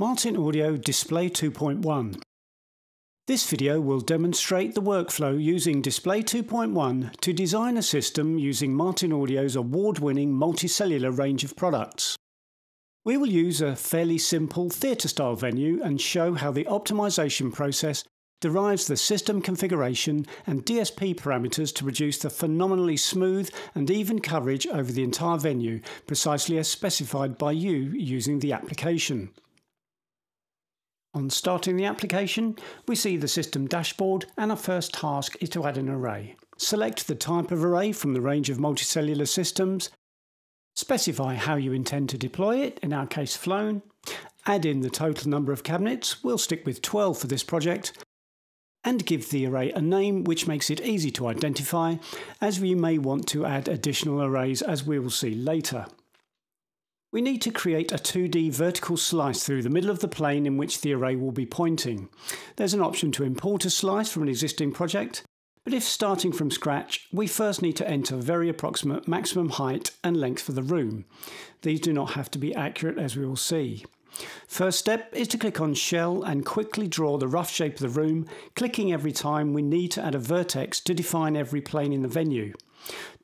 Martin Audio Display 2.1. This video will demonstrate the workflow using Display 2.1 to design a system using Martin Audio's award-winning multicellular range of products. We will use a fairly simple theatre-style venue and show how the optimization process derives the system configuration and DSP parameters to produce the phenomenally smooth and even coverage over the entire venue, precisely as specified by you using the application. On starting the application, we see the system dashboard, and our first task is to add an array. Select the type of array from the range of multicellular systems, specify how you intend to deploy it, in our case flown, add in the total number of cabinets, we'll stick with 12 for this project, and give the array a name which makes it easy to identify, as we may want to add additional arrays as we will see later. We need to create a 2D vertical slice through the middle of the plane in which the array will be pointing. There's an option to import a slice from an existing project, but if starting from scratch, we first need to enter very approximate maximum height and length for the room. These do not have to be accurate, as we will see. First step is to click on Shell and quickly draw the rough shape of the room, clicking every time we need to add a vertex to define every plane in the venue.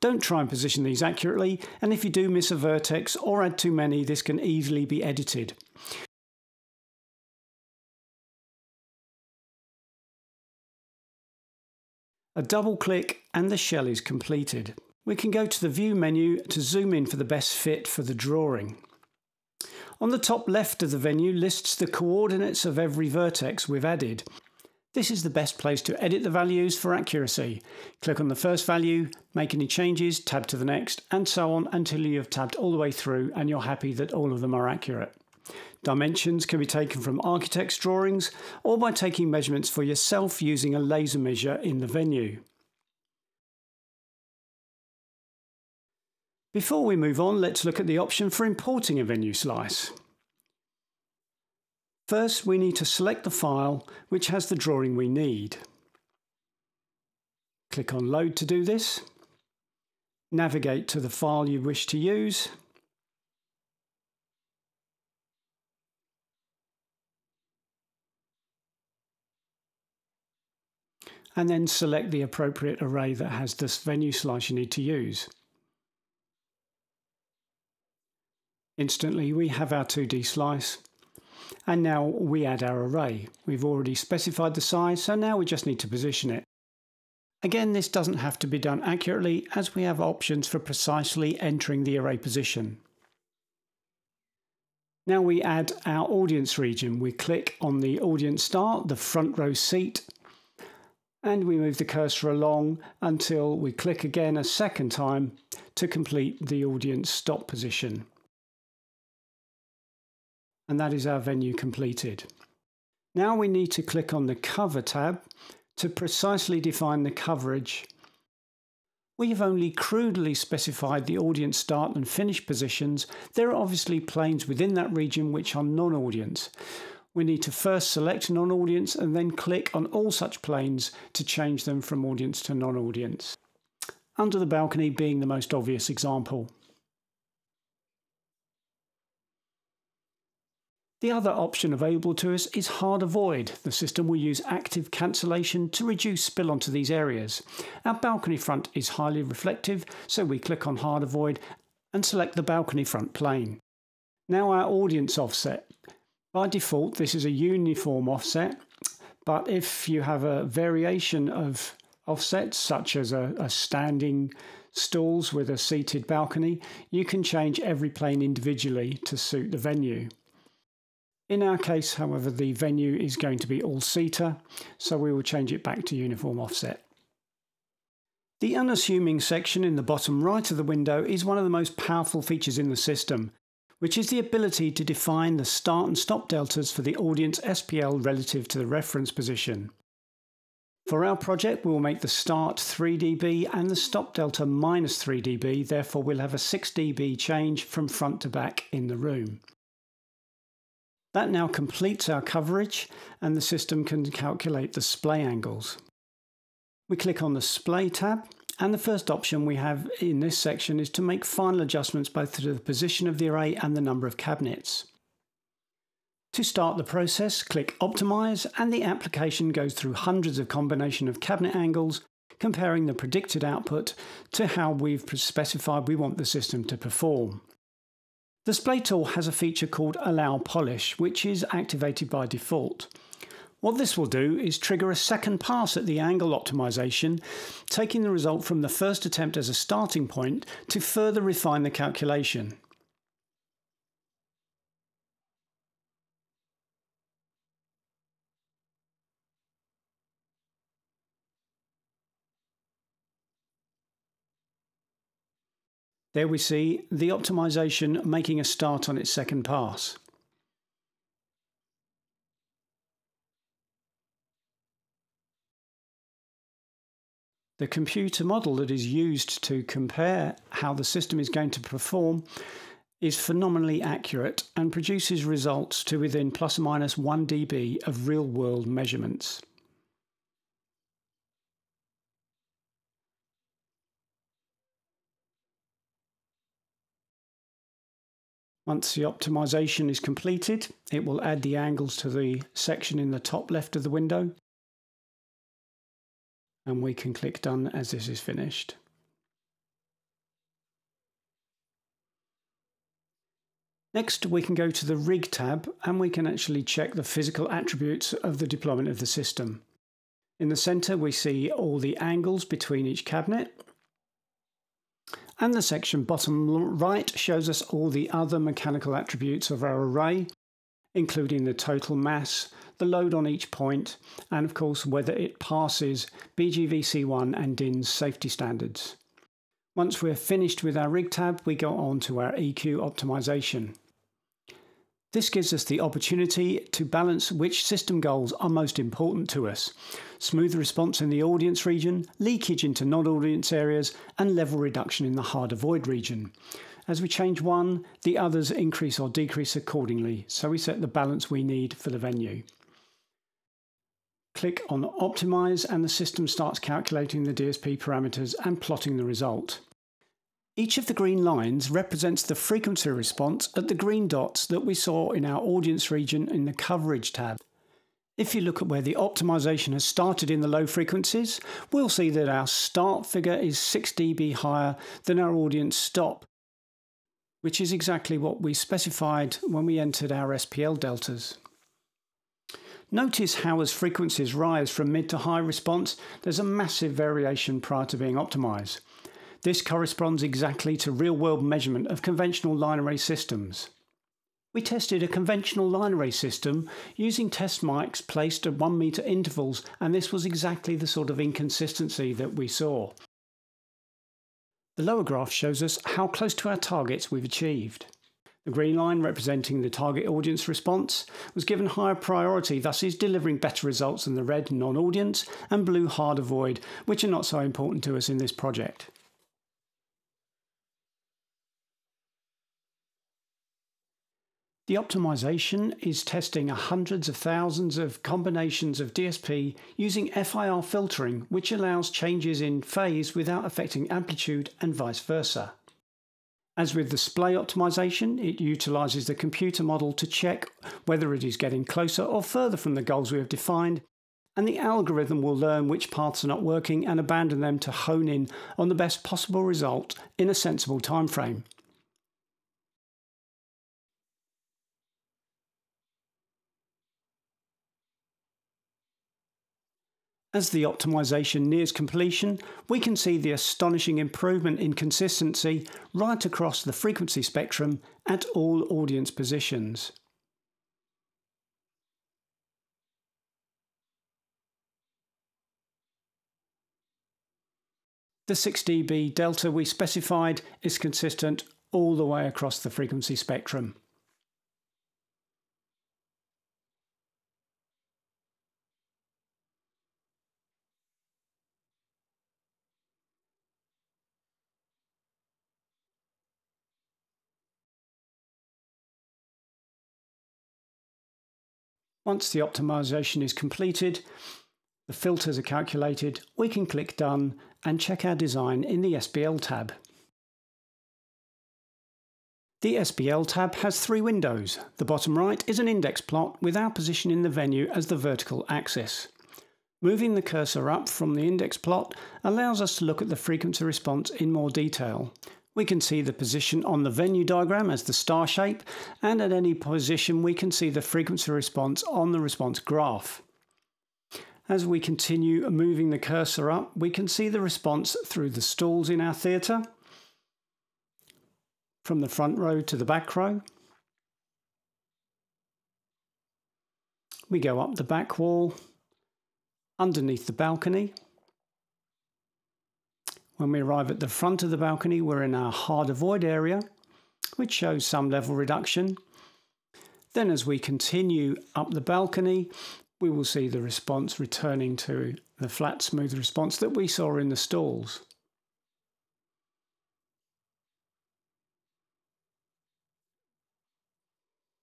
Don't try and position these accurately, and if you do miss a vertex or add too many, this can easily be edited. A double click and the shell is completed. We can go to the View menu to zoom in for the best fit for the drawing. On the top left of the venue lists the coordinates of every vertex we've added. This is the best place to edit the values for accuracy. Click on the first value, make any changes, tab to the next, and so on until you have tabbed all the way through and you're happy that all of them are accurate. Dimensions can be taken from architect's drawings or by taking measurements for yourself using a laser measure in the venue. Before we move on, let's look at the option for importing a venue slice. First, we need to select the file which has the drawing we need. Click on Load to do this. Navigate to the file you wish to use. And then select the appropriate array that has this venue slice you need to use. Instantly, we have our 2D slice. And now we add our array. We've already specified the size, so now we just need to position it. Again, this doesn't have to be done accurately as we have options for precisely entering the array position. Now we add our audience region. We click on the audience star, the front row seat, and we move the cursor along until we click again a second time to complete the audience stop position. And that is our venue completed. Now we need to click on the Cover tab to precisely define the coverage. We have only crudely specified the audience start and finish positions. There are obviously planes within that region which are non-audience. We need to first select non-audience and then click on all such planes to change them from audience to non-audience. Under the balcony being the most obvious example. The other option available to us is hard avoid. The system will use active cancellation to reduce spill onto these areas. Our balcony front is highly reflective, so we click on hard avoid and select the balcony front plane. Now our audience offset. By default, this is a uniform offset, but if you have a variation of offsets, such as a standing stalls with a seated balcony, you can change every plane individually to suit the venue. In our case, however, the venue is going to be all-seater, so we will change it back to uniform offset. The unassuming section in the bottom right of the window is one of the most powerful features in the system, which is the ability to define the start and stop deltas for the audience SPL relative to the reference position. For our project, we will make the start 3dB and the stop delta minus 3dB, therefore we'll have a 6dB change from front to back in the room. That now completes our coverage, and the system can calculate the splay angles. We click on the Splay tab, and the first option we have in this section is to make final adjustments both to the position of the array and the number of cabinets. To start the process, click Optimize, and the application goes through hundreds of combinations of cabinet angles, comparing the predicted output to how we've specified we want the system to perform. The Display tool has a feature called Allow Polish, which is activated by default. What this will do is trigger a second pass at the angle optimization, taking the result from the first attempt as a starting point to further refine the calculation. There we see the optimization making a start on its second pass. The computer model that is used to compare how the system is going to perform is phenomenally accurate and produces results to within plus or minus 1 dB of real-world measurements. Once the optimization is completed, it will add the angles to the section in the top left of the window, and we can click Done as this is finished. Next, we can go to the Rig tab, and we can actually check the physical attributes of the deployment of the system. In the center, we see all the angles between each cabinet, and the section bottom right shows us all the other mechanical attributes of our array, including the total mass, the load on each point, and of course whether it passes BGVC1 and DIN's safety standards. Once we're finished with our Rig tab, we go on to our EQ optimization. This gives us the opportunity to balance which system goals are most important to us: smooth response in the audience region, leakage into non-audience areas, and level reduction in the hard avoid region. As we change one, the others increase or decrease accordingly, so we set the balance we need for the venue. Click on Optimize, and the system starts calculating the DSP parameters and plotting the result. Each of the green lines represents the frequency response at the green dots that we saw in our audience region in the Coverage tab. If you look at where the optimization has started in the low frequencies, we'll see that our start figure is 6 dB higher than our audience stop, which is exactly what we specified when we entered our SPL deltas. Notice how as frequencies rise from mid to high response, there's a massive variation prior to being optimized. This corresponds exactly to real-world measurement of conventional line array systems. We tested a conventional line array system using test mics placed at 1 meter intervals, and this was exactly the sort of inconsistency that we saw. The lower graph shows us how close to our targets we've achieved. The green line representing the target audience response was given higher priority, thus is delivering better results than the red non-audience and blue hard avoid, which are not so important to us in this project. The optimization is testing hundreds of thousands of combinations of DSP using FIR filtering, which allows changes in phase without affecting amplitude and vice versa. As with display optimization, it utilizes the computer model to check whether it is getting closer or further from the goals we have defined, and the algorithm will learn which paths are not working and abandon them to hone in on the best possible result in a sensible time frame. As the optimization nears completion, we can see the astonishing improvement in consistency right across the frequency spectrum at all audience positions. The 6 dB delta we specified is consistent all the way across the frequency spectrum. Once the optimization is completed, the filters are calculated, we can click Done and check our design in the SPL tab. The SPL tab has three windows. The bottom right is an index plot with our position in the venue as the vertical axis. Moving the cursor up from the index plot allows us to look at the frequency response in more detail. We can see the position on the venue diagram as the star shape, and at any position we can see the frequency response on the response graph. As we continue moving the cursor up, we can see the response through the stalls in our theatre, from the front row to the back row. We go up the back wall, underneath the balcony. When we arrive at the front of the balcony, we're in our hard avoid area, which shows some level reduction. Then as we continue up the balcony, we will see the response returning to the flat smooth response that we saw in the stalls.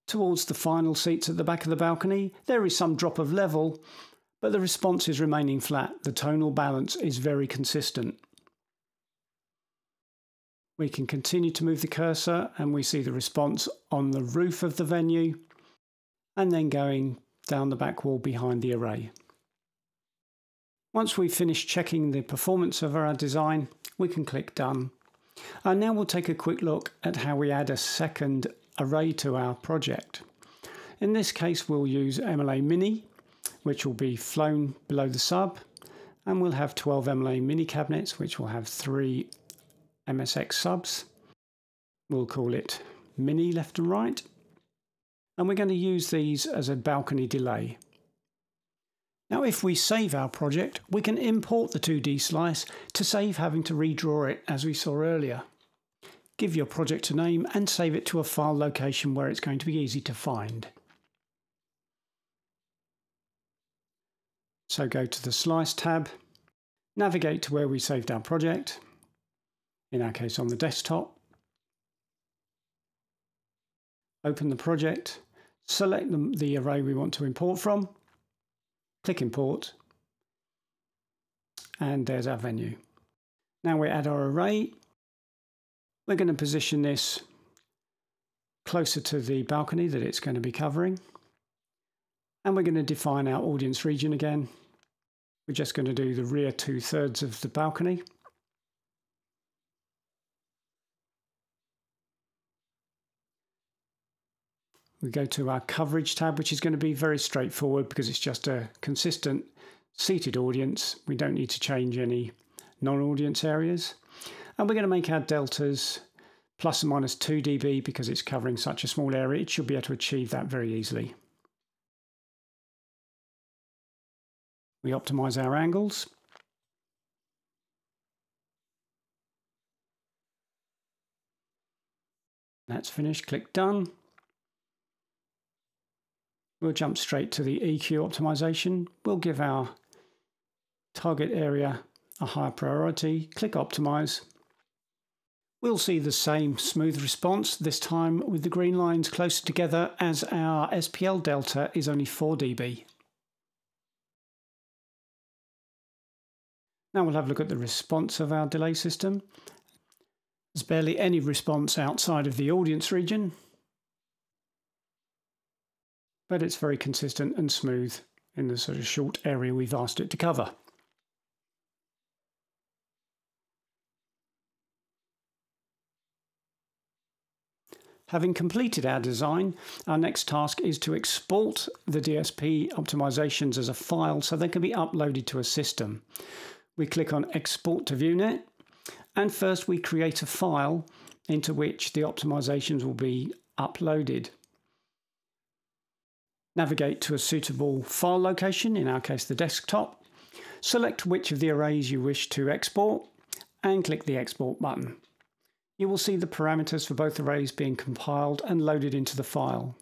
Towards the final seats at the back of the balcony, there is some drop of level, but the response is remaining flat. The tonal balance is very consistent. We can continue to move the cursor and we see the response on the roof of the venue and then going down the back wall behind the array. Once we've finished checking the performance of our design, we can click Done. And now we'll take a quick look at how we add a second array to our project. In this case, we'll use MLA Mini, which will be flown below the sub, and we'll have 12 MLA Mini cabinets, which will have 3 MSX subs. We'll call it Mini left and right, and we're going to use these as a balcony delay. Now if we save our project, we can import the 2D slice to save having to redraw it as we saw earlier. Give your project a name and save it to a file location where it's going to be easy to find. So go to the Slice tab, navigate to where we saved our project, in our case on the desktop. Open the project, select the array we want to import from, click Import, and there's our venue. Now we add our array. We're going to position this closer to the balcony that it's going to be covering, and we're going to define our audience region again. We're just going to do the rear 2/3 of the balcony. We go to our coverage tab, which is going to be very straightforward because it's just a consistent seated audience. We don't need to change any non-audience areas. And we're going to make our deltas plus and minus 2 dB because it's covering such a small area. It should be able to achieve that very easily. We optimize our angles. That's finished. Click Done. We'll jump straight to the EQ optimization. We'll give our target area a higher priority. Click Optimize. We'll see the same smooth response, this time with the green lines closer together as our SPL delta is only 4 dB. Now we'll have a look at the response of our delay system. There's barely any response outside of the audience region, but it's very consistent and smooth in the sort of short area we've asked it to cover. Having completed our design, our next task is to export the DSP optimizations as a file so they can be uploaded to a system. We click on Export to ViewNet, and first we create a file into which the optimizations will be uploaded. Navigate to a suitable file location, in our case the desktop. Select which of the arrays you wish to export and click the Export button. You will see the parameters for both arrays being compiled and loaded into the file.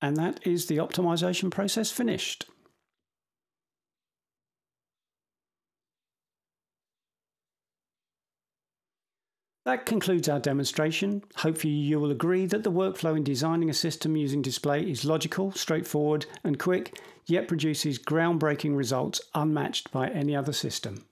And that is the optimization process finished. That concludes our demonstration. Hopefully you will agree that the workflow in designing a system using display is logical, straightforward and quick, yet produces groundbreaking results unmatched by any other system.